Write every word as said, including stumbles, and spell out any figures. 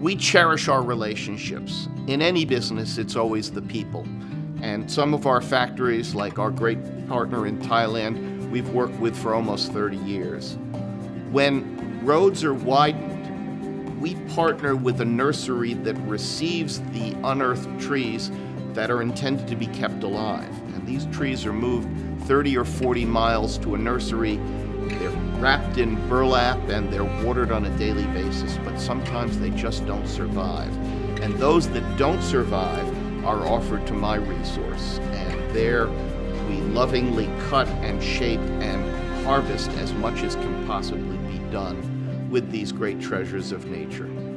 We cherish our relationships. In any business, it's always the people. And some of our factories, like our great partner in Thailand, we've worked with for almost thirty years. When roads are widened, we partner with a nursery that receives the unearthed trees that are intended to be kept alive. And these trees are moved thirty or forty miles to a nursery. They're wrapped in burlap and they're watered on a daily basis, but sometimes they just don't survive. And those that don't survive are offered to my resource. And there we lovingly cut and shape and harvest as much as can possibly be done with these great treasures of nature.